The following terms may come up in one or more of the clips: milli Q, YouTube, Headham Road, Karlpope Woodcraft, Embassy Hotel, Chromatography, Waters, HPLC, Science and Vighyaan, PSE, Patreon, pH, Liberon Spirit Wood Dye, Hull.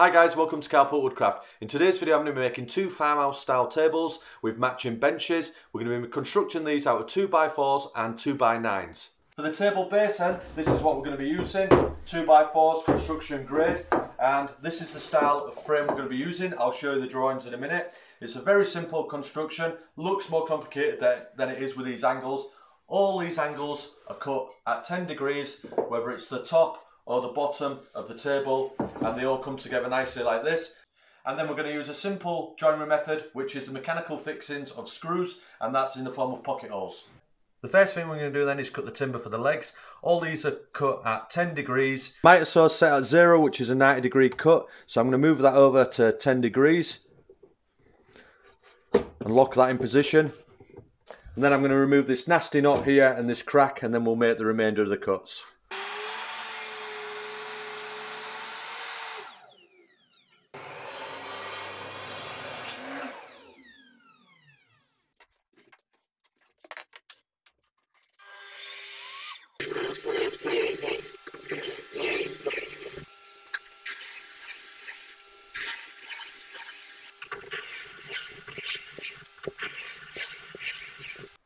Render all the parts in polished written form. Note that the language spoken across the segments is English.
Hi guys, welcome to Karlpope Woodcraft. In today's video I'm going to be making two farmhouse style tables with matching benches. We're going to be constructing these out of 2x4s and 2x9s. For the table base then, this is what we're going to be using, 2x4s construction grade, and this is the style of frame we're going to be using. I'll show you the drawings in a minute. It's a very simple construction, looks more complicated than it is with these angles. All these angles are cut at 10 degrees, whether it's the top or the bottom of the table, and they all come together nicely like this. And then we're going to use a simple joinery method, which is the mechanical fixings of screws, and that's in the form of pocket holes. The first thing we're going to do then is cut the timber for the legs. All these are cut at 10 degrees. Mitre saw set at 0, which is a 90 degree cut, so I'm going to move that over to 10 degrees and lock that in position. And then I'm going to remove this nasty knot here and this crack, and then we'll make the remainder of the cuts.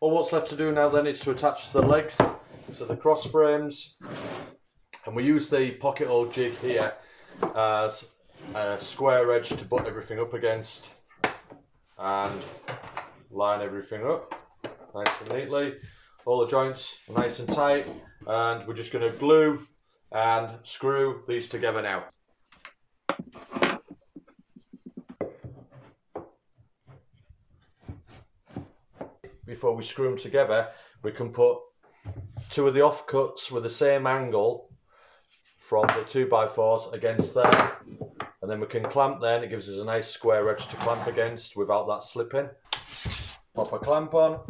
All what's left to do now then is to attach the legs to the cross frames, and we use the pocket hole jig here as a square edge to butt everything up against and line everything up nice and neatly. All the joints are nice and tight, and we're just going to glue and screw these together now. Before we screw them together, we can put two of the offcuts with the same angle from the 2x4s against there, and then we can clamp there, and it gives us a nice square edge to clamp against without that slipping. Pop a clamp on.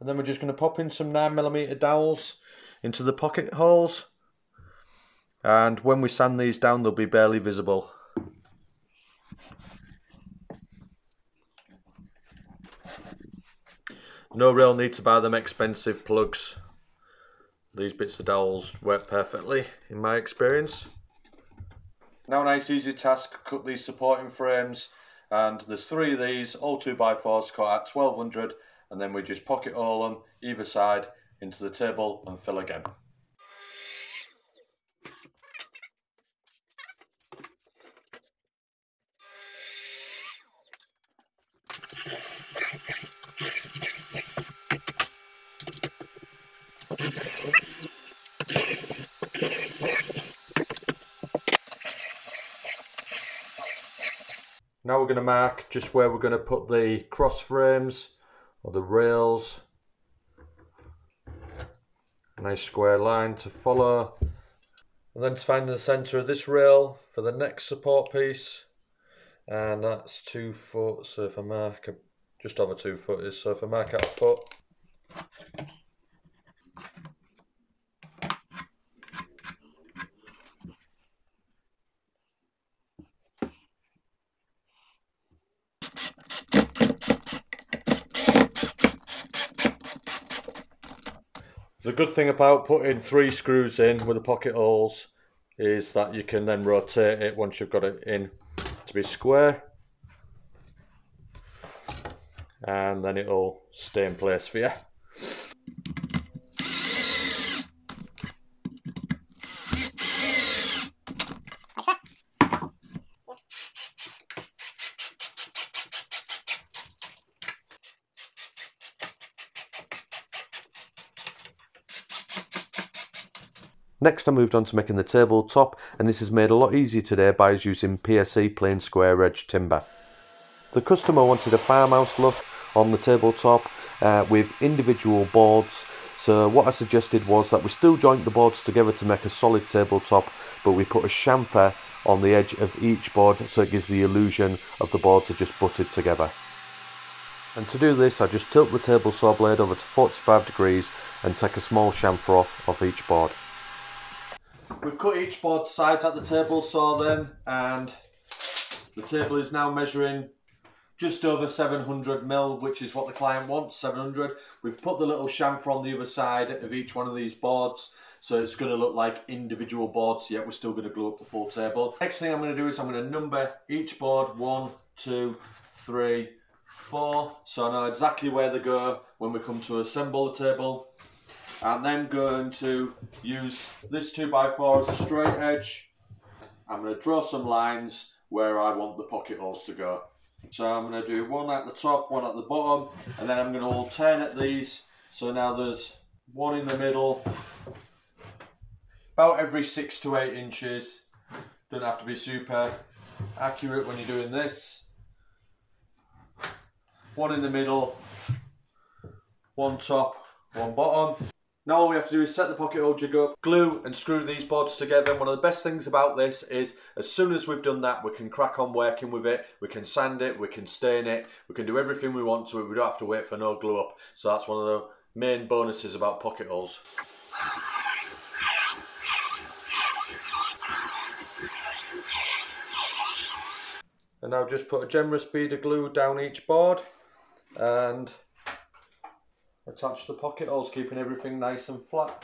And then we're just going to pop in some 9mm dowels into the pocket holes, and when we sand these down they'll be barely visible. No real need to buy them expensive plugs. These bits of dowels work perfectly in my experience. Now a nice easy task, cut these supporting frames, and there's three of these, all 2x4s cut at 1200. And then we just pocket all them either side into the table and fill again. Now we're going to mark just where we're going to put the cross frames or the rails. A nice square line to follow. And then to find the centre of this rail for the next support piece, and that's 2 foot, so if I mark just over 2 foot is, so if I mark out a foot, the good thing about putting 3 screws in with the pocket holes is that you can then rotate it once you've got it in to be square, and then it'll stay in place for you. Next I moved on to making the table top, and this is made a lot easier today by us using PSE plain square edge timber. The customer wanted a farmhouse look on the tabletop with individual boards, so what I suggested was that we still joint the boards together to make a solid tabletop, but we put a chamfer on the edge of each board so it gives the illusion of the boards are just butted together. And to do this I just tilt the table saw blade over to 45 degrees and take a small chamfer off each board. We've cut each board size at the table saw then, and the table is now measuring just over 700mm, which is what the client wants, 700. We've put the little chamfer on the other side of each one of these boards, so it's going to look like individual boards, yet we're still going to glue up the full table. Next thing I'm going to do is I'm going to number each board 1, 2, 3, 4, so I know exactly where they go when we come to assemble the table. And then going to use this 2x4 as a straight edge. I'm going to draw some lines where I want the pocket holes to go. So I'm going to do one at the top, one at the bottom, and then I'm going to alternate these. So now there's one in the middle, about every 6 to 8 inches. Doesn't have to be super accurate when you're doing this. One in the middle, one top, one bottom. Now all we have to do is set the pocket hole jig up, glue and screw these boards together. And one of the best things about this is as soon as we've done that, we can crack on working with it, we can sand it, we can stain it, we can do everything we want to it, we don't have to wait for no glue up. So that's one of the main bonuses about pocket holes. And now just put a generous bead of glue down each board and attach the pocket holes, keeping everything nice and flat.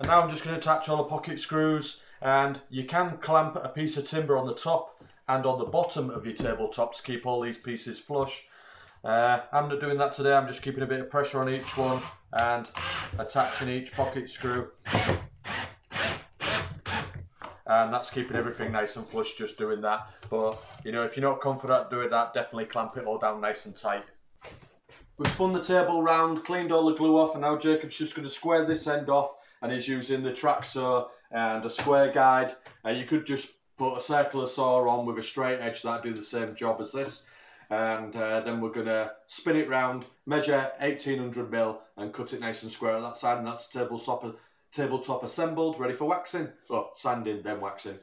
And now I'm just going to attach all the pocket screws, and you can clamp a piece of timber on the top and on the bottom of your tabletop to keep all these pieces flush. I'm not doing that today, I'm just keeping a bit of pressure on each one and attaching each pocket screw. And that's keeping everything nice and flush, just doing that. But you know, if you're not confident doing that, definitely clamp it all down nice and tight. We've spun the table round, cleaned all the glue off, and now Jacob's just going to square this end off, and he's using the track saw and a square guide. You could just put a circular saw on with a straight edge, that'd do the same job as this. And then we're going to spin it round, measure 1800mm and cut it nice and square on that side, and that's the table saw. Tabletop assembled, ready for waxing. Oh, sanding, then waxing.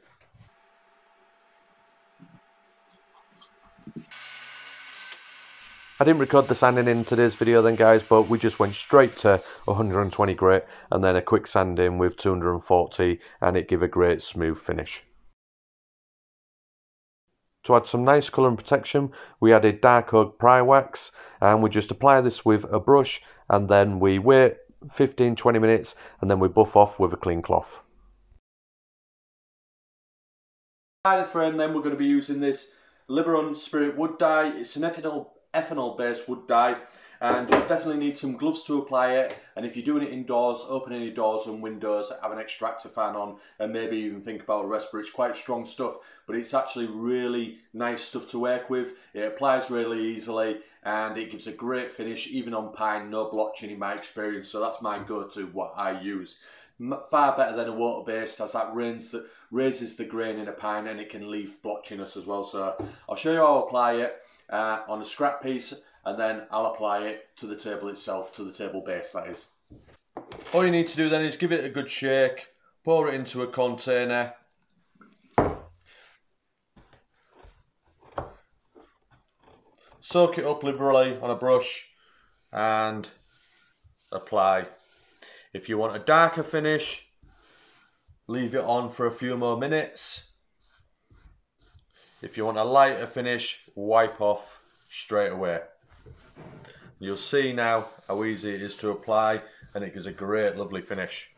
I didn't record the sanding in today's video then, guys, but we just went straight to 120 grit and then a quick sanding with 240, and it gave a great smooth finish. To add some nice colour and protection, we added dark oak pry wax, and we just apply this with a brush, and then we wait 15-20 minutes, and then we buff off with a clean cloth. Inside the frame then we're going to be using this Liberon Spirit Wood Dye. It's an ethanol based wood dye, and you'll definitely need some gloves to apply it, and if you're doing it indoors, open any doors and windows, have an extractor fan on, and maybe even think about a respirator. It's quite strong stuff, but it's actually really nice stuff to work with. It applies really easily, and it gives a great finish, even on pine, no blotching in my experience, so that's my go-to, what I use. Far better than a water-based, as that raises the grain in a pine, and it can leave blotchiness as well. So I'll show you how I apply it on a scrap piece, and then I'll apply it to the table itself, to the table base that is. All you need to do then is give it a good shake, pour it into a container, soak it up liberally on a brush and apply. If you want a darker finish, leave it on for a few more minutes. If you want a lighter finish, wipe off straight away. You'll see now how easy it is to apply, and it gives a great, lovely finish.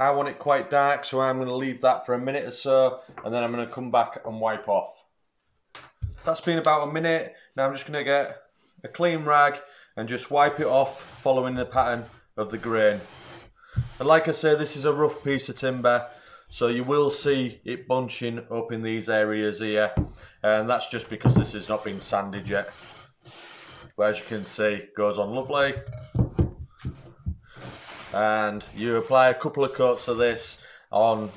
I want it quite dark, so I'm going to leave that for a minute or so, and then I'm going to come back and wipe off. That's been about a minute. Now I'm just going to get a clean rag and just wipe it off, following the pattern of the grain. And like I say, this is a rough piece of timber, so you will see it bunching up in these areas here, and that's just because this has not been sanded yet. But as you can see, it goes on lovely. And you apply a couple of coats of this on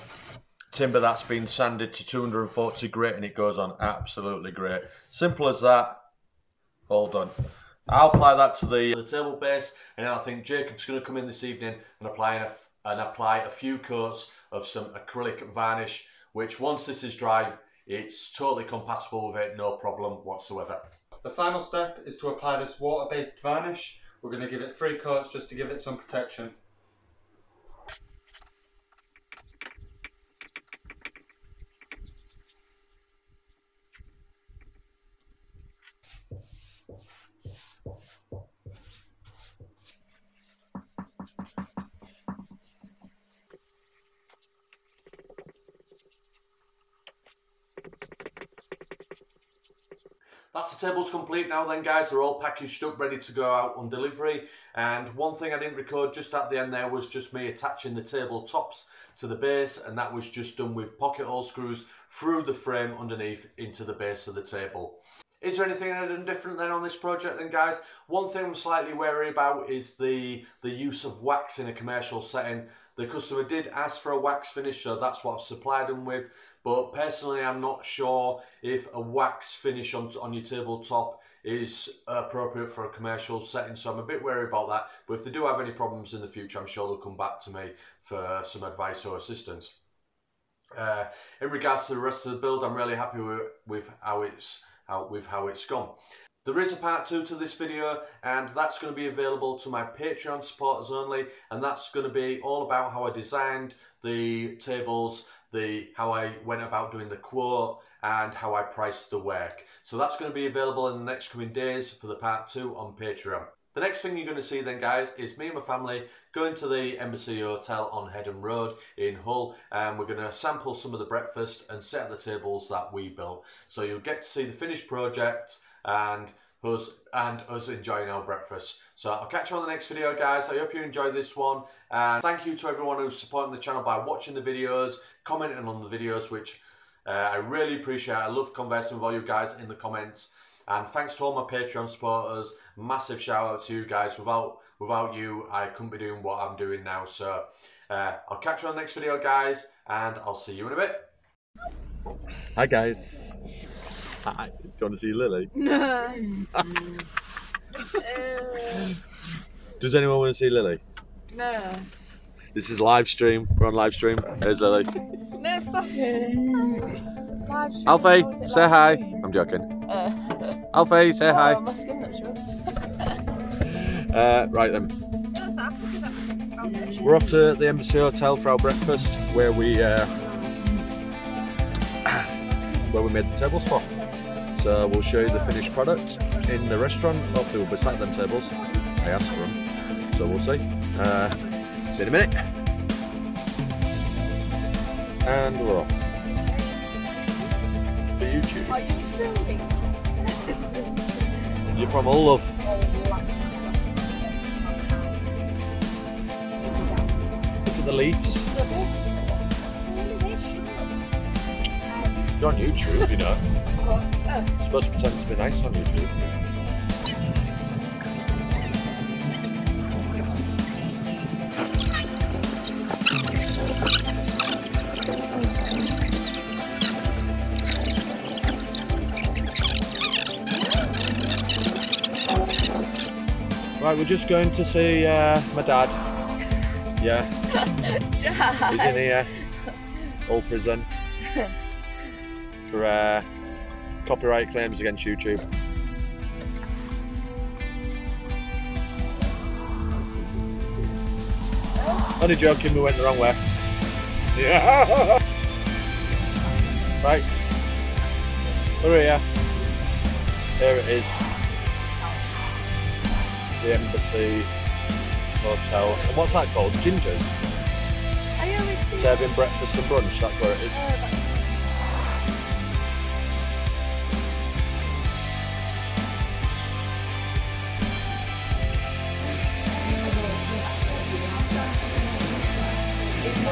timber that's been sanded to 240 grit, and it goes on absolutely great. Simple as that. all done. I'll apply that to the table base, and I think Jacob's going to come in this evening and apply a few coats of some acrylic varnish, which once this is dry, it's totally compatible with it, no problem whatsoever. The final step is to apply this water-based varnish. We're going to give it 3 coats just to give it some protection. That's the tables complete now then, guys. They're all packaged up, ready to go out on delivery. And one thing I didn't record just at the end there was just me attaching the table tops to the base, and that was just done with pocket hole screws through the frame underneath into the base of the table. Is there anything I've done different then on this project then, guys? One thing I'm slightly wary about is the use of wax in a commercial setting. The customer did ask for a wax finish, so that's what I've supplied them with. But personally, I'm not sure if a wax finish on your tabletop is appropriate for a commercial setting, so I'm a bit wary about that. But if they do have any problems in the future, I'm sure they'll come back to me for some advice or assistance. In regards to the rest of the build, I'm really happy with how it's gone. There is a part 2 to this video, and that's going to be available to my Patreon supporters only, and that's going to be all about how I designed the tables, how I went about doing the quote, and how I priced the work. So that's going to be available in the next coming days for the part 2 on Patreon. The next thing you're going to see then, guys, is me and my family going to the Embassy Hotel on Headham Road in Hull, and we're going to sample some of the breakfast and set up the tables that we built. So you'll get to see the finished project and us enjoying our breakfast. So I'll catch you on the next video, guys. I hope you enjoyed this one, and thank you to everyone who's supporting the channel by watching the videos, commenting on the videos, which I really appreciate. I love conversing with all you guys in the comments, and thanks to all my Patreon supporters. Massive shout out to you guys. Without you, I couldn't be doing what I'm doing now. So I'll catch you on the next video, guys, and I'll see you in a bit. Hi, guys. Hi. Do you want to see Lily? No. Does anyone want to see Lily? No. This is live stream. We're on live stream. Here's Lily. No, stop it. Live stream. Alfie, say hi. Stream? I'm joking. Alfie, say hi. My skin looks rough. Right then. We're off to the Embassy Hotel for our breakfast, where we made the tables for. So we'll show you the finished product in the restaurant. Hopefully we'll be sat at them tables. I asked for them, so we'll see. See you in a minute. And we're off for YouTube. Are you filming? You're from all of. Look at the leaves. You're on YouTube, you know. It's supposed to pretend to be nice on YouTube. Right, we're just going to see my dad. Yeah. Dad. He's in here. All prison. For copyright claims against YouTube. Only joking, we went the wrong way. Yeah. Right. We're here. There it is. The Embassy Hotel. And what's that called? Gingers? Serving breakfast and brunch, that's where it is. Oh,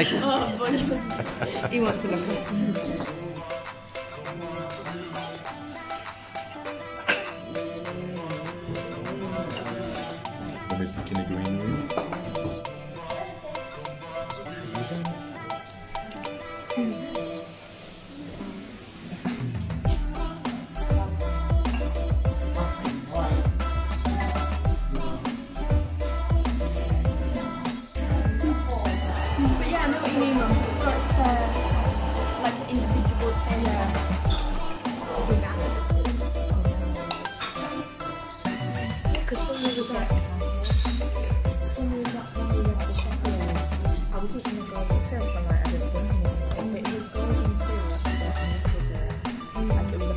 Oh, boy. He wants a look up. Looking at green room. But yeah, I know what you mean, Mum. It's got like an individual area. Because when we were back,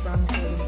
I'm